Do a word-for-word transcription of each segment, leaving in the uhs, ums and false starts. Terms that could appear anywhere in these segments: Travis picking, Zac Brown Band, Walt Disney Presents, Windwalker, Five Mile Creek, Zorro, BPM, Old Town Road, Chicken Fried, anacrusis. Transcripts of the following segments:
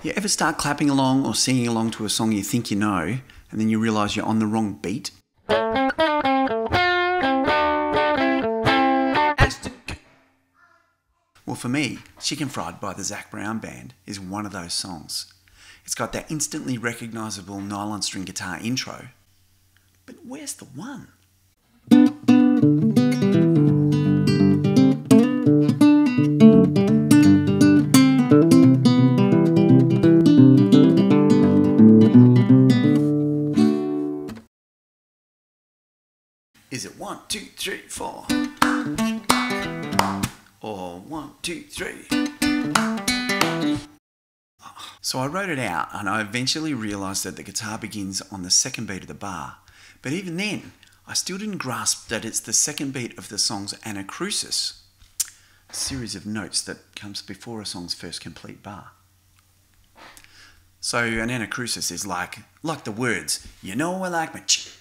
You ever start clapping along or singing along to a song you think you know, and then you realise you're on the wrong beat? Well, for me, Chicken Fried by the Zac Brown Band is one of those songs. It's got that instantly recognisable nylon string guitar intro, but where's the one? Is it one, two, three, four? Or one, two, three? So I wrote it out and I eventually realised that the guitar begins on the second beat of the bar. But even then, I still didn't grasp that it's the second beat of the song's anacrusis, a series of notes that comes before a song's first complete bar. So an anacrusis is like, like the words, you know I like my chicken.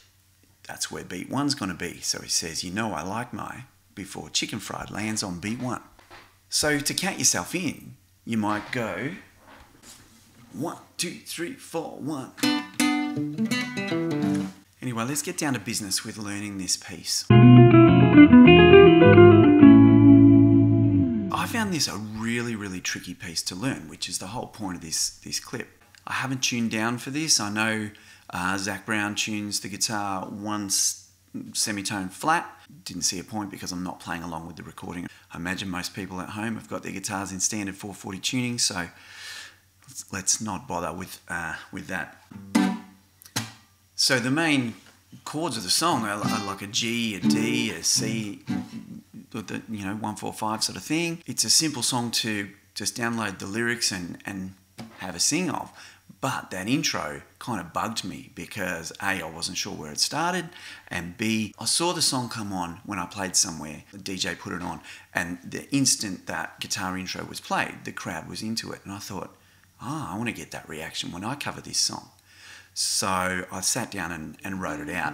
That's where beat one's going to be. So he says, you know I like my, before Chicken Fried lands on beat one. So to count yourself in, you might go, one, two, three, four, one. Anyway, let's get down to business with learning this piece. I found this a really, really tricky piece to learn, which is the whole point of this, this clip. I haven't tuned down for this. I know uh, Zac Brown tunes the guitar one semitone flat. Didn't see a point because I'm not playing along with the recording. I imagine most people at home have got their guitars in standard four forty tuning, so let's not bother with, uh, with that. So the main chords of the song are like a G, a D, a C, the, you know, one, four, five sort of thing. It's a simple song to just download the lyrics and, and have a sing of. But that intro kind of bugged me because A, I wasn't sure where it started, and B, I saw the song come on when I played somewhere. The D J put it on, and the instant that guitar intro was played, the crowd was into it, and I thought, ah, oh, I want to get that reaction when I cover this song. So I sat down and, and wrote it out.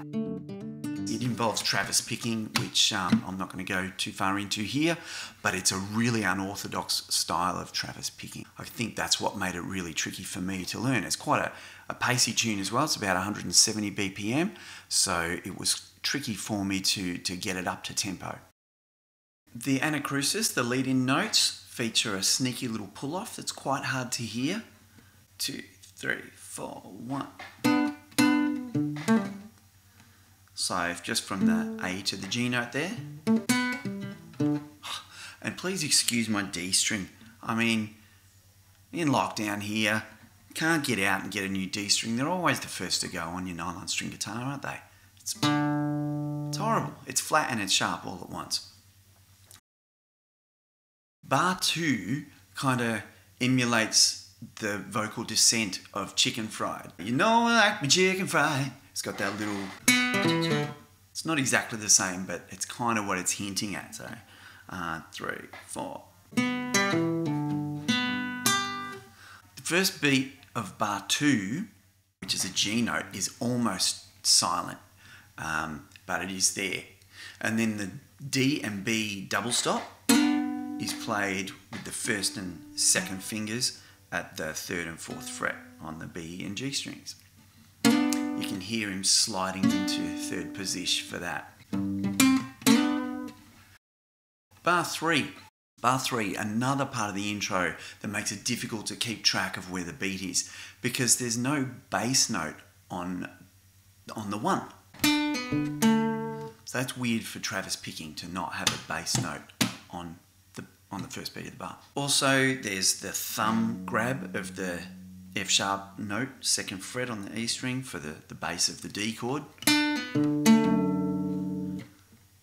It involves Travis picking, which um, I'm not going to go too far into here, but it's a really unorthodox style of Travis picking. I think that's what made it really tricky for me to learn. It's quite a, a pacey tune as well. It's about one hundred seventy B P M, so it was tricky for me to, to get it up to tempo. The anacrusis, the lead-in notes, feature a sneaky little pull-off that's quite hard to hear. Two, three, four, one. So just from the A to the G note there. And please excuse my D string. I mean, in lockdown here, can't get out and get a new D string. They're always the first to go on your nylon string guitar, aren't they? It's, it's horrible. It's flat and it's sharp all at once. Bar two kind of emulates the vocal descent of Chicken Fried. You know I like my chicken fried. It's got that little... It's not exactly the same, but it's kind of what it's hinting at. So, uh, three, four. The first beat of bar two, which is a G note, is almost silent, um, but it is there. And then the D and B double stop is played with the first and second fingers at the third and fourth fret on the B and G strings. You can hear him sliding into third position for that. Bar three. Bar three, another part of the intro that makes it difficult to keep track of where the beat is because there's no bass note on, on the one. So that's weird for Travis picking to not have a bass note on the, on the first beat of the bar. Also, there's the thumb grab of the F sharp note, second fret on the E string for the, the bass of the D chord.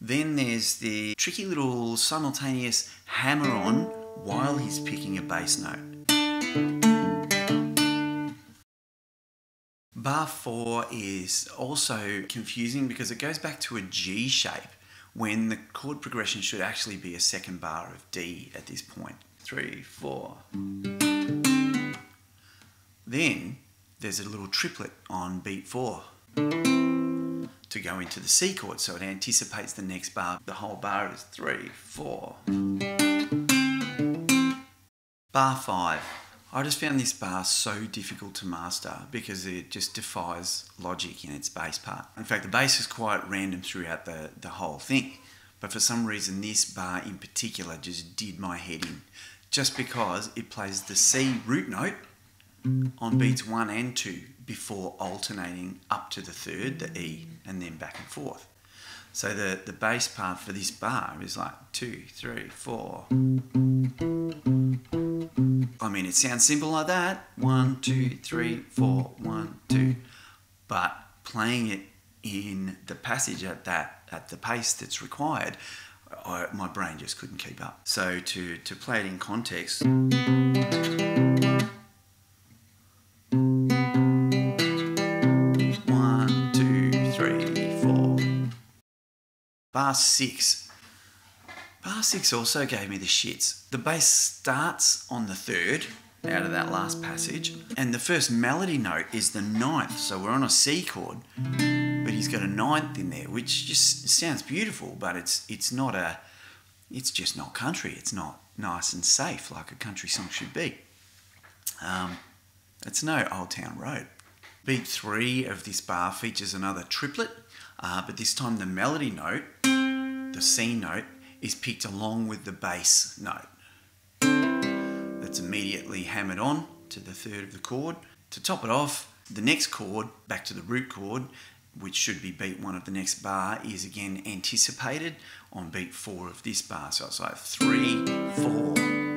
Then there's the tricky little simultaneous hammer on while he's picking a bass note. Bar four is also confusing because it goes back to a G shape when the chord progression should actually be a second bar of D at this point. Three, four. Then there's a little triplet on beat four to go into the C chord, so it anticipates the next bar. The whole bar is three, four. Bar five. I just found this bar so difficult to master because it just defies logic in its bass part. In fact, the bass is quite random throughout the, the whole thing. But for some reason, this bar in particular just did my head in, just because it plays the C root note on beats one and two before alternating up to the third, the E, and then back and forth. So the, the bass part for this bar is like two, three, four. I mean, it sounds simple like that. One, two, three, four, one, two. But playing it in the passage at that, at the pace that's required, I, my brain just couldn't keep up. So to, to play it in context. One, two, three, four. Bar six. Bar six also gave me the shits. The bass starts on the third, out of that last passage, and the first melody note is the ninth, so we're on a C chord, but he's got a ninth in there, which just sounds beautiful, but it's it's not a, it's just not country. It's not nice and safe like a country song should be. Um, it's no Old Town Road. Beat three of this bar features another triplet, uh, but this time the melody note, the C note, is picked along with the bass note. That's immediately hammered on to the third of the chord. To top it off, the next chord, back to the root chord, which should be beat one of the next bar, is again anticipated on beat four of this bar. So it's like three, four,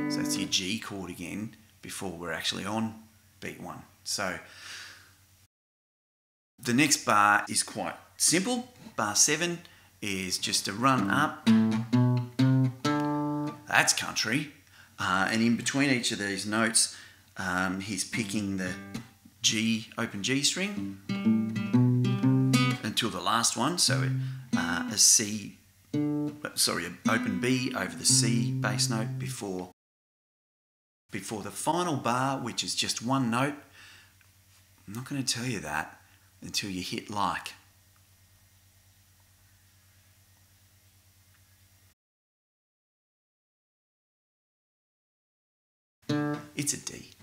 so it's your G chord again before we're actually on beat one. So the next bar is quite simple. Bar seven is just a run up. That's country, uh, and in between each of these notes, um, he's picking the G, open G string until the last one, so uh, a C, sorry, an open B over the C bass note before, before the final bar, which is just one note. I'm not going to tell you that until you hit like. It's a D.